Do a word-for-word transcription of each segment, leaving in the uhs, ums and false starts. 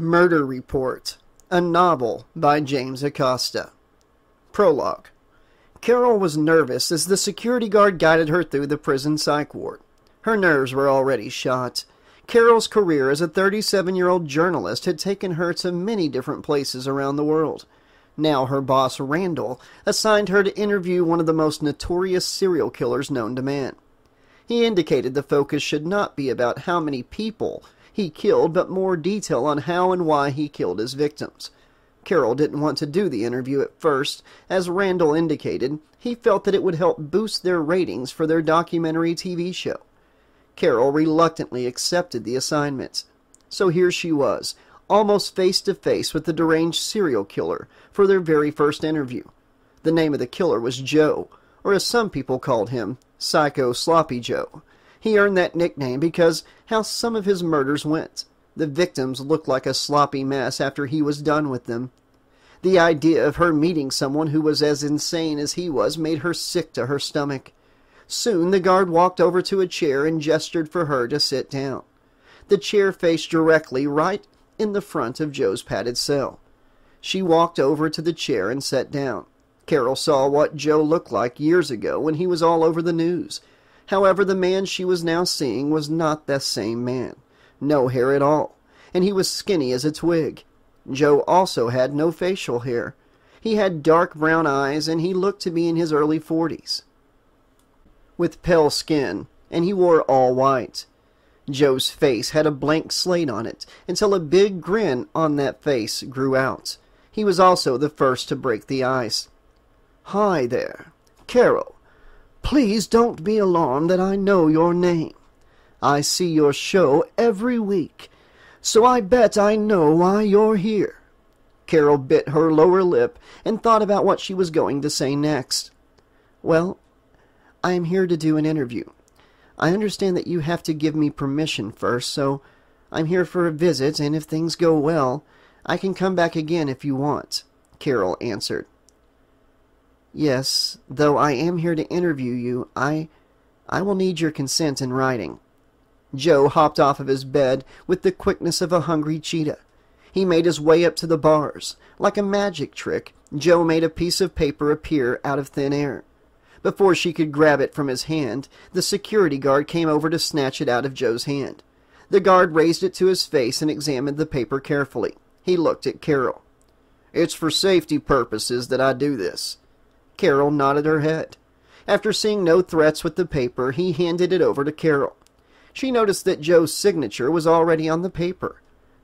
Murder Report, a novel by James Acosta. Prologue. Carol was nervous as the security guard guided her through the prison psych ward. Her nerves were already shot. Carol's career as a thirty-seven-year-old journalist had taken her to many different places around the world. Now her boss, Randall, assigned her to interview one of the most notorious serial killers known to man. He indicated the focus should not be about how many people he killed, but more detail on how and why he killed his victims. Carol didn't want to do the interview at first. As Randall indicated, he felt that it would help boost their ratings for their documentary T V show. Carol reluctantly accepted the assignment. So here she was, almost face to face with the deranged serial killer for their very first interview. The name of the killer was Joe, or as some people called him, Psycho Sloppy Joe. He earned that nickname because how some of his murders went. The victims looked like a sloppy mess after he was done with them. The idea of her meeting someone who was as insane as he was made her sick to her stomach. Soon the guard walked over to a chair and gestured for her to sit down. The chair faced directly right in the front of Joe's padded cell. She walked over to the chair and sat down. Carol saw what Joe looked like years ago when he was all over the news. However, the man she was now seeing was not that same man. No hair at all, and he was skinny as a twig. Joe also had no facial hair. He had dark brown eyes, and he looked to be in his early forties, with pale skin, and he wore all white. Joe's face had a blank slate on it, until a big grin on that face grew out. He was also the first to break the ice. "Hi there, Carol. Please don't be alarmed that I know your name. I see your show every week, so I bet I know why you're here." Carol bit her lower lip and thought about what she was going to say next. "Well, I am here to do an interview. I understand that you have to give me permission first, so I'm here for a visit, and if things go well, I can come back again if you want," Carol answered. "Yes, though I am here to interview you, I... I will need your consent in writing." Joe hopped off of his bed with the quickness of a hungry cheetah. He made his way up to the bars. Like a magic trick, Joe made a piece of paper appear out of thin air. Before she could grab it from his hand, the security guard came over to snatch it out of Joe's hand. The guard raised it to his face and examined the paper carefully. He looked at Carol. "It's for safety purposes that I do this." Carol nodded her head. After seeing no threats with the paper, he handed it over to Carol. She noticed that Joe's signature was already on the paper.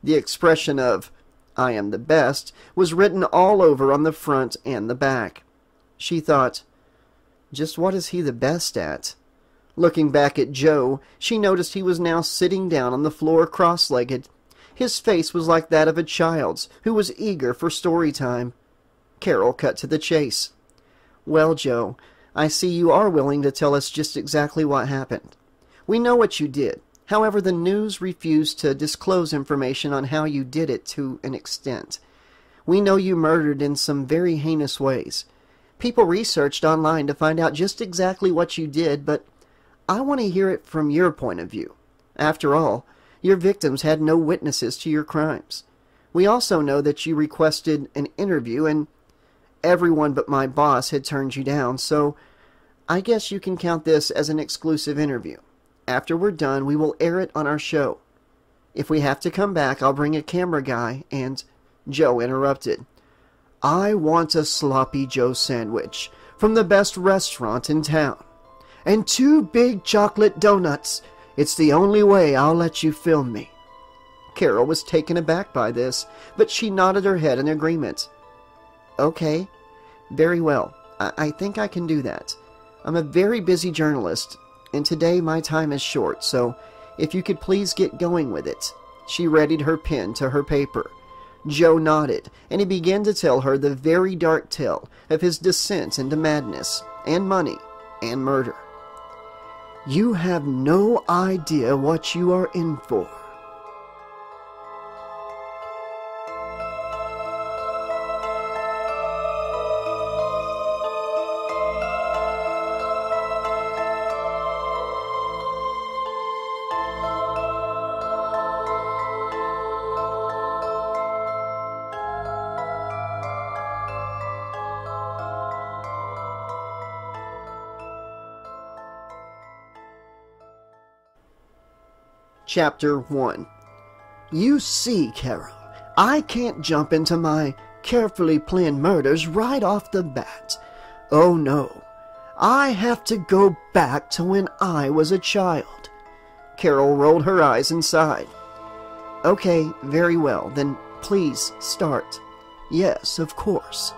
The expression of, "I am the best," was written all over on the front and the back. She thought, just what is he the best at? Looking back at Joe, she noticed he was now sitting down on the floor cross-legged. His face was like that of a child's who was eager for story time. Carol cut to the chase. "Well, Joe, I see you are willing to tell us just exactly what happened. We know what you did. However, the news refused to disclose information on how you did it to an extent. We know you murdered in some very heinous ways. People researched online to find out just exactly what you did, but I want to hear it from your point of view. After all, your victims had no witnesses to your crimes. We also know that you requested an interview and everyone but my boss had turned you down, so I guess you can count this as an exclusive interview. After we're done, we will air it on our show. If we have to come back, I'll bring a camera guy and..." Joe interrupted. "I want a Sloppy Joe sandwich from the best restaurant in town, and two big chocolate donuts. It's the only way I'll let you film me." Carol was taken aback by this, but she nodded her head in agreement. "Okay, very well. I, I think I can do that. I'm a very busy journalist, and today my time is short, so if you could please get going with it." She readied her pen to her paper. Joe nodded, and he began to tell her the very dark tale of his descent into madness, and money, and murder. "You have no idea what you are in for." Chapter one. You see, Carol, I can't jump into my carefully planned murders right off the bat. Oh no, I have to go back to when I was a child. Carol rolled her eyes and sighed. Okay, very well, then please start. Yes, of course.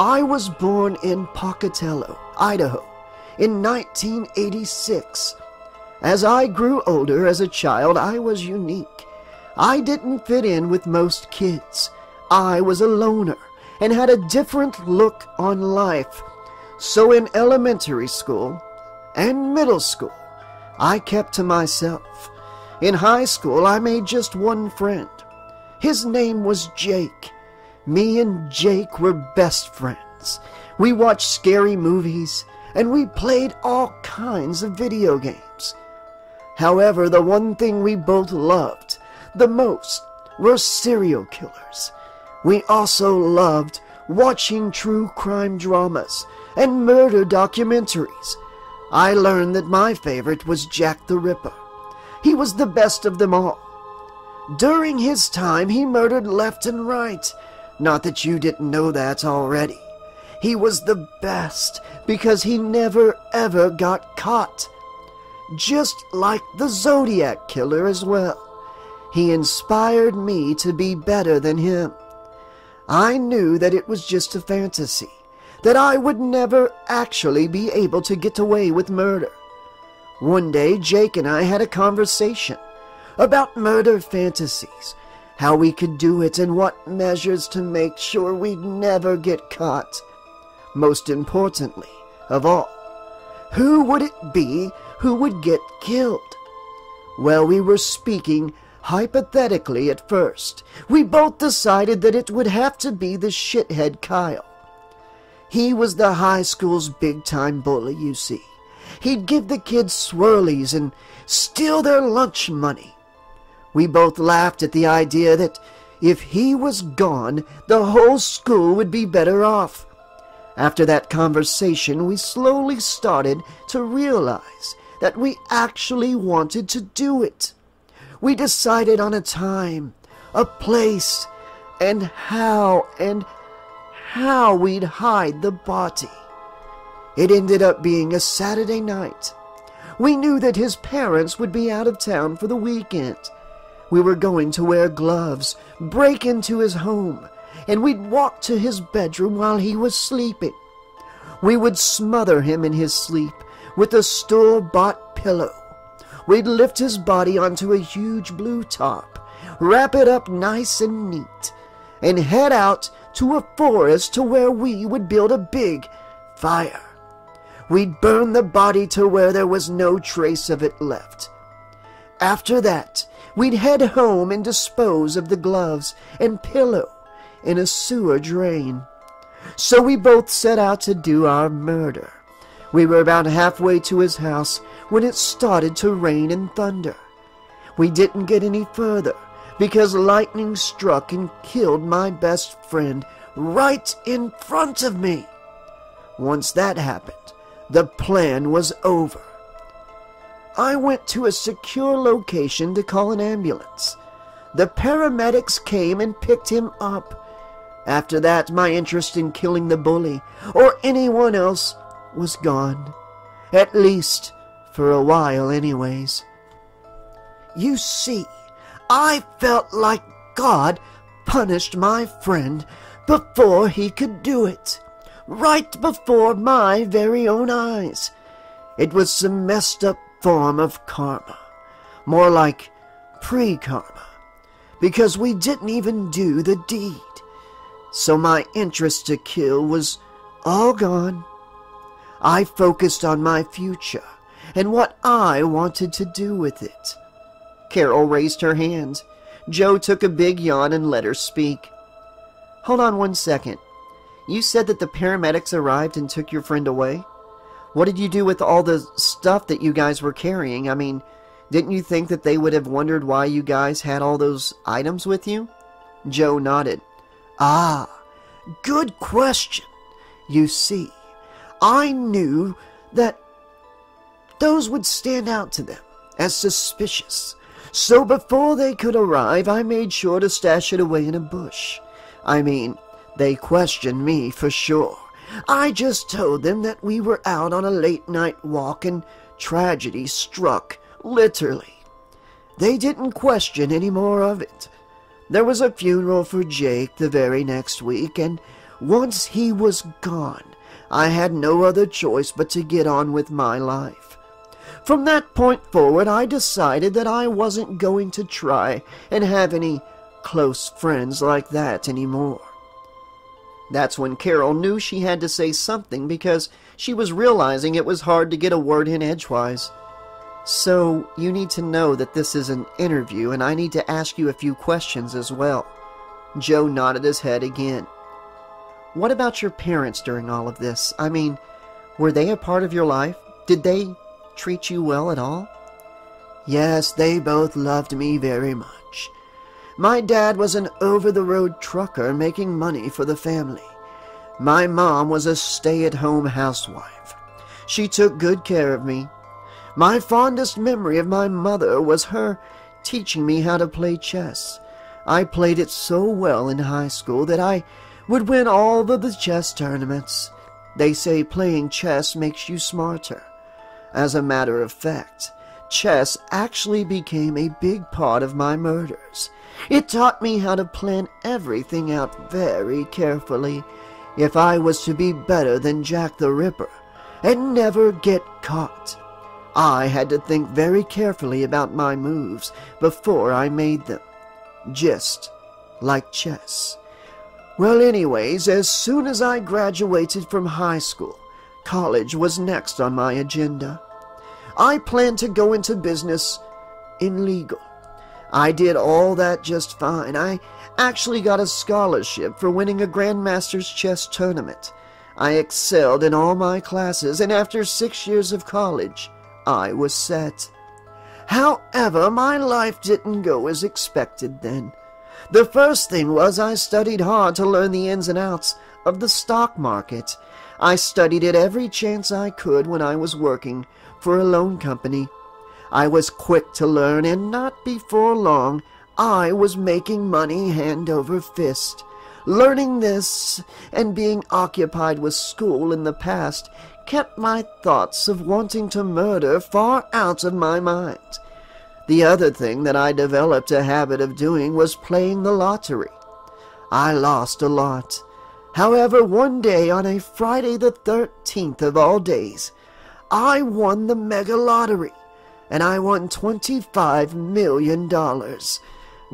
I was born in Pocatello, Idaho, in nineteen eighty-six. As I grew older as a child, I was unique. I didn't fit in with most kids. I was a loner and had a different look on life. So in elementary school and middle school, I kept to myself. In high school, I made just one friend. His name was Jake. Me and Jake were best friends. We watched scary movies, and we played all kinds of video games. However, the one thing we both loved the most were serial killers. We also loved watching true crime dramas and murder documentaries. I learned that my favorite was Jack the Ripper. He was the best of them all. During his time, he murdered left and right. Not that you didn't know that already. He was the best because he never ever got caught. Just like the Zodiac Killer as well. He inspired me to be better than him. I knew that it was just a fantasy, that I would never actually be able to get away with murder. One day, Jake and I had a conversation about murder fantasies, how we could do it and what measures to make sure we'd never get caught. Most importantly of all, who would it be who would get killed? Well, we were speaking hypothetically at first. We both decided that it would have to be the shithead Kyle. He was the high school's big-time bully, you see. He'd give the kids swirlies and steal their lunch money. We both laughed at the idea that if he was gone, the whole school would be better off. After that conversation, we slowly started to realize that we actually wanted to do it. We decided on a time, a place, and how and how we'd hide the body. It ended up being a Saturday night. We knew that his parents would be out of town for the weekend. We were going to wear gloves, break into his home, and we'd walk to his bedroom while he was sleeping. We would smother him in his sleep with a store-bought pillow. We'd lift his body onto a huge blue top, wrap it up nice and neat, and head out to a forest to where we would build a big fire. We'd burn the body to where there was no trace of it left. After that, we'd head home and dispose of the gloves and pillow in a sewer drain. So we both set out to do our murder. We were about halfway to his house when it started to rain and thunder. We didn't get any further because lightning struck and killed my best friend right in front of me. Once that happened, the plan was over. I went to a secure location to call an ambulance. The paramedics came and picked him up. After that, my interest in killing the bully or anyone else was gone. At least for a while anyways. You see, I felt like God punished my friend before he could do it, right before my very own eyes. It was some messed up form of karma, more like pre-karma, because we didn't even do the deed. So my interest to kill was all gone. I focused on my future and what I wanted to do with it. Carol raised her hand. Joe took a big yawn and let her speak. Hold on one second. You said that the paramedics arrived and took your friend away? What did you do with all the stuff that you guys were carrying? I mean, didn't you think that they would have wondered why you guys had all those items with you? Joe nodded. Ah, good question. You see, I knew that those would stand out to them as suspicious, So before they could arrive, I made sure to stash it away in a bush. I mean, they questioned me for sure. I just told them that we were out on a late-night walk and tragedy struck, literally. They didn't question any more of it. There was a funeral for Jake the very next week, and once he was gone, I had no other choice but to get on with my life. From that point forward, I decided that I wasn't going to try and have any close friends like that anymore. That's when Carol knew she had to say something, because she was realizing it was hard to get a word in edgewise. So, you need to know that this is an interview, and I need to ask you a few questions as well. Joe nodded his head again. What about your parents during all of this? I mean, were they a part of your life? Did they treat you well at all? Yes, they both loved me very much. My dad was an over-the-road trucker making money for the family. My mom was a stay-at-home housewife. She took good care of me. My fondest memory of my mother was her teaching me how to play chess. I played it so well in high school that I would win all of the chess tournaments. They say playing chess makes you smarter. As a matter of fact, chess actually became a big part of my murders. It taught me how to plan everything out very carefully if I was to be better than Jack the Ripper and never get caught. I had to think very carefully about my moves before I made them, just like chess. Well, anyways, as soon as I graduated from high school, college was next on my agenda. I planned to go into business in legal. I did all that just fine. I actually got a scholarship for winning a Grandmaster's chess tournament. I excelled in all my classes, and after six years of college, I was set. However, my life didn't go as expected then. The first thing was I studied hard to learn the ins and outs of the stock market. I studied it every chance I could when I was working for a loan company. I was quick to learn, and not before long, I was making money hand over fist. Learning this and being occupied with school in the past kept my thoughts of wanting to murder far out of my mind. The other thing that I developed a habit of doing was playing the lottery. I lost a lot. However, one day on a Friday the thirteenth of all days, I won the mega lottery, and I won twenty-five million dollars.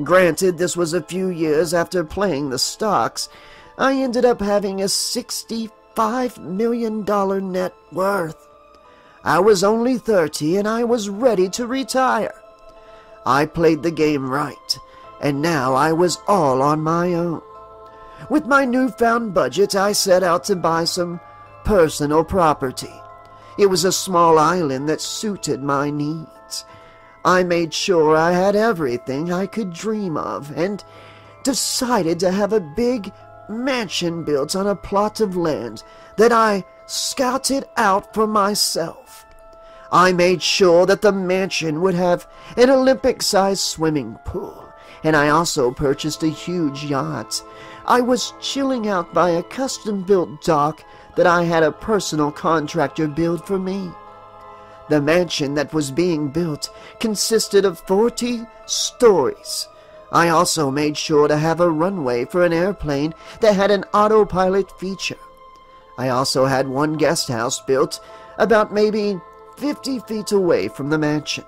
Granted, this was a few years after playing the stocks. I ended up having a sixty-five million dollars net worth. I was only thirty, and I was ready to retire. I played the game right, and now I was all on my own. With my newfound budget, I set out to buy some personal property. It was a small island that suited my needs. I made sure I had everything I could dream of and decided to have a big mansion built on a plot of land that I scouted out for myself. I made sure that the mansion would have an Olympic-sized swimming pool, and I also purchased a huge yacht. I was chilling out by a custom-built dock that I had a personal contractor build for me. The mansion that was being built consisted of forty stories. I also made sure to have a runway for an airplane that had an autopilot feature. I also had one guest house built about maybe fifty feet away from the mansion.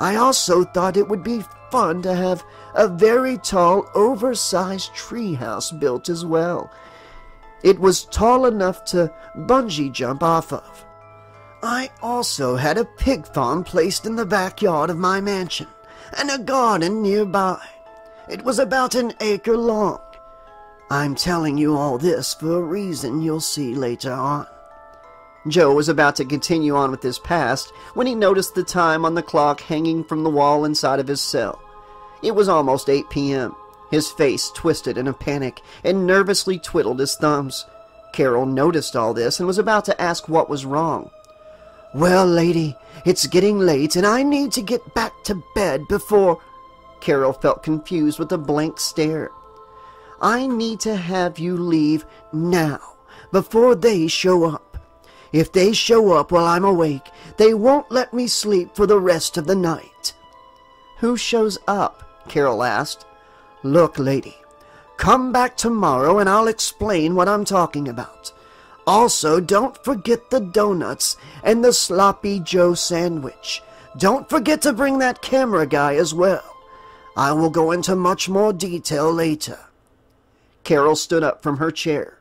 I also thought it would be fun to have a very tall, oversized treehouse built as well. It was tall enough to bungee jump off of. I also had a pig farm placed in the backyard of my mansion and a garden nearby. It was about an acre long. I'm telling you all this for a reason you'll see later on. Joe was about to continue on with his past when he noticed the time on the clock hanging from the wall inside of his cell. It was almost eight p m His face twisted in a panic and nervously twiddled his thumbs. Carol noticed all this and was about to ask what was wrong. Well, lady, it's getting late and I need to get back to bed before Carol felt confused with a blank stare. I need to have you leave now, before they show up. If they show up while I'm awake, they won't let me sleep for the rest of the night. Who shows up? Carol asked. Look, lady, come back tomorrow and I'll explain what I'm talking about. Also, don't forget the donuts and the Sloppy Joe sandwich. Don't forget to bring that camera guy as well. I will go into much more detail later. Carol stood up from her chair.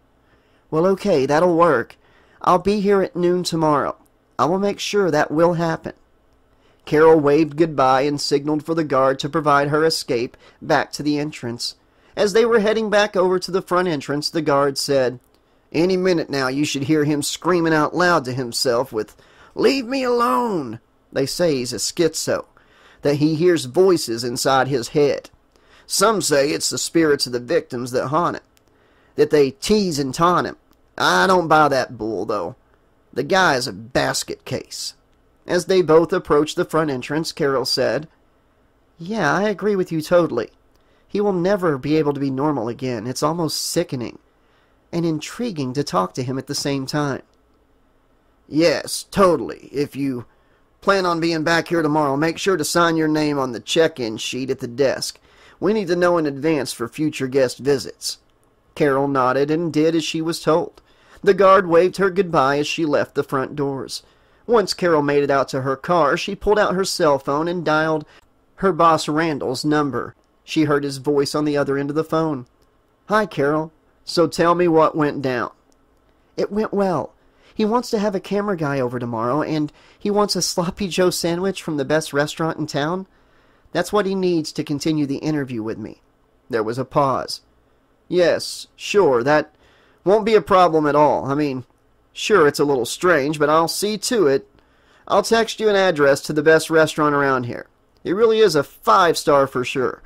Well, okay, that'll work. I'll be here at noon tomorrow. I will make sure that will happen. Carol waved goodbye and signaled for the guard to provide her escape back to the entrance. As they were heading back over to the front entrance, the guard said, "Any minute now you should hear him screaming out loud to himself with, 'Leave me alone!' They say he's a schizo, that he hears voices inside his head. Some say it's the spirits of the victims that haunt him, that they tease and taunt him. I don't buy that bull, though. The guy is a basket case." As they both approached the front entrance, Carol said, "Yeah, I agree with you totally. He will never be able to be normal again. It's almost sickening and intriguing to talk to him at the same time." "Yes, totally. If you plan on being back here tomorrow, make sure to sign your name on the check-in sheet at the desk. We need to know in advance for future guest visits." Carol nodded and did as she was told. The guard waved her goodbye as she left the front doors. Once Carol made it out to her car, she pulled out her cell phone and dialed her boss Randall's number. She heard his voice on the other end of the phone. "Hi, Carol. So tell me what went down." "It went well. He wants to have a camera guy over tomorrow, and he wants a Sloppy Joe sandwich from the best restaurant in town. That's what he needs to continue the interview with me." There was a pause. "Yes, sure, that won't be a problem at all. I mean, sure, it's a little strange, but I'll see to it. I'll text you an address to the best restaurant around here. It really is a five-star for sure.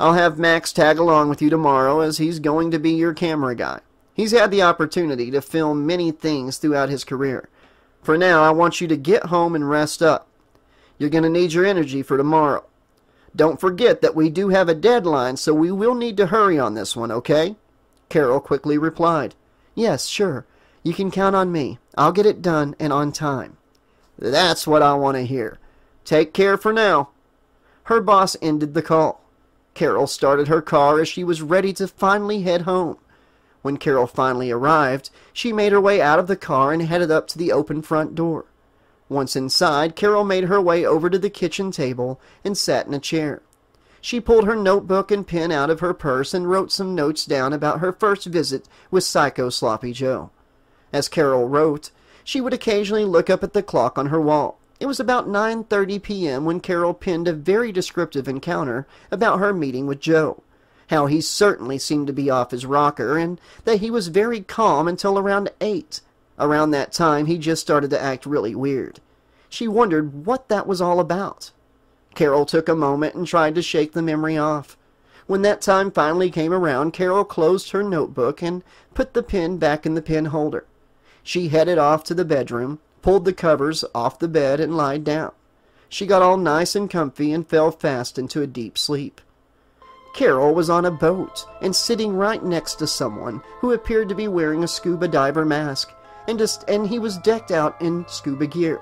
I'll have Max tag along with you tomorrow, as he's going to be your camera guy. He's had the opportunity to film many things throughout his career. For now, I want you to get home and rest up. You're going to need your energy for tomorrow. Don't forget that we do have a deadline, so we will need to hurry on this one, okay?" Carol quickly replied, "Yes, sure. You can count on me. I'll get it done and on time." "That's what I want to hear. Take care for now." Her boss ended the call. Carol started her car as she was ready to finally head home. When Carol finally arrived, she made her way out of the car and headed up to the open front door. Once inside, Carol made her way over to the kitchen table and sat in a chair. She pulled her notebook and pen out of her purse and wrote some notes down about her first visit with Psycho Sloppy Joe. As Carol wrote, she would occasionally look up at the clock on her wall. It was about nine thirty p m when Carol penned a very descriptive encounter about her meeting with Joe, how he certainly seemed to be off his rocker and that he was very calm until around eight. Around that time, he just started to act really weird. She wondered what that was all about. Carol took a moment and tried to shake the memory off. When that time finally came around, Carol closed her notebook and put the pen back in the pen holder. She headed off to the bedroom, pulled the covers off the bed, and lied down. She got all nice and comfy and fell fast into a deep sleep. Carol was on a boat and sitting right next to someone who appeared to be wearing a scuba diver mask. And, just, and he was decked out in scuba gear.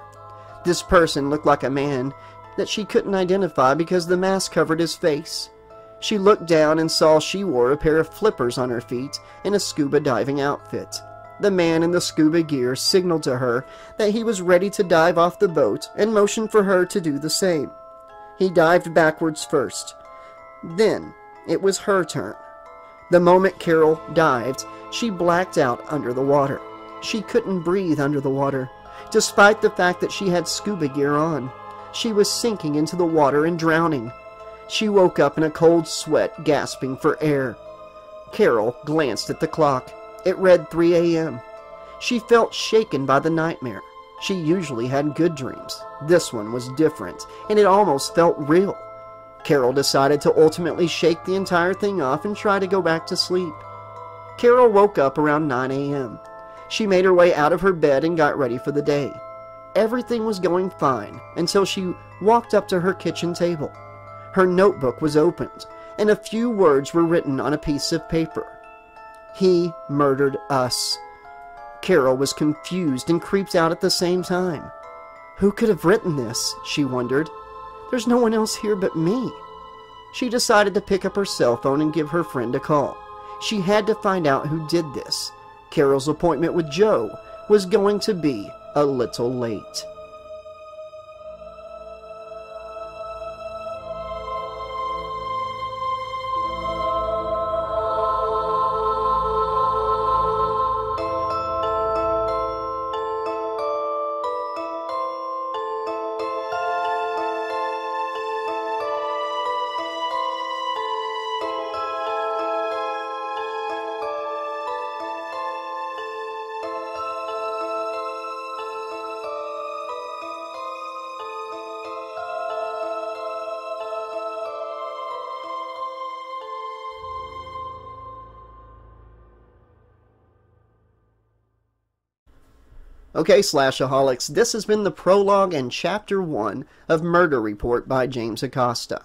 This person looked like a man that she couldn't identify because the mask covered his face. She looked down and saw she wore a pair of flippers on her feet and a scuba diving outfit. The man in the scuba gear signaled to her that he was ready to dive off the boat and motioned for her to do the same. He dived backwards first. Then it was her turn. The moment Carol dived, she blacked out under the water. She couldn't breathe under the water, despite the fact that she had scuba gear on. She was sinking into the water and drowning. She woke up in a cold sweat, gasping for air. Carol glanced at the clock. It read three a m She felt shaken by the nightmare. She usually had good dreams. This one was different, and it almost felt real. Carol decided to ultimately shake the entire thing off and try to go back to sleep. Carol woke up around nine a m She made her way out of her bed and got ready for the day. Everything was going fine until she walked up to her kitchen table. her notebook was opened, and a few words were written on a piece of paper. "He murdered us." Carol was confused and creeped out at the same time. Who could have written this, she wondered. There's no one else here but me. She decided to pick up her cell phone and give her friend a call. She had to find out who did this. Carol's appointment with Joe was going to be a little late. Okay, Slashaholics, this has been the prologue and Chapter one of Murder Report by James Acosta.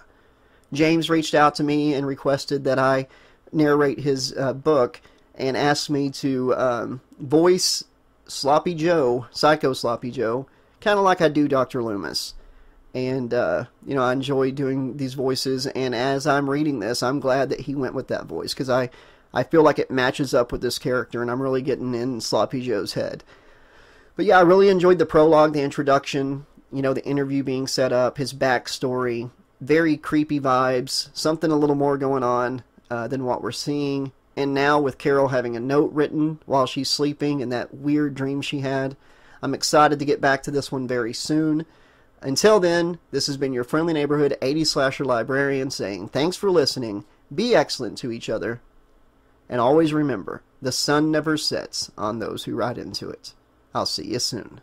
James reached out to me and requested that I narrate his uh, book and asked me to um, voice Sloppy Joe, Psycho Sloppy Joe, kind of like I do Doctor Loomis. And, uh, you know, I enjoy doing these voices, and as I'm reading this, I'm glad that he went with that voice, because I, I feel like it matches up with this character, and I'm really getting in Sloppy Joe's head. But yeah, I really enjoyed the prologue, the introduction, you know, the interview being set up, his backstory, very creepy vibes, something a little more going on uh, than what we're seeing. And now with Carol having a note written while she's sleeping and that weird dream she had, I'm excited to get back to this one very soon. Until then, this has been your friendly neighborhood eighties slasher librarian saying thanks for listening, be excellent to each other, and always remember, the sun never sets on those who ride into it. I'll see you soon.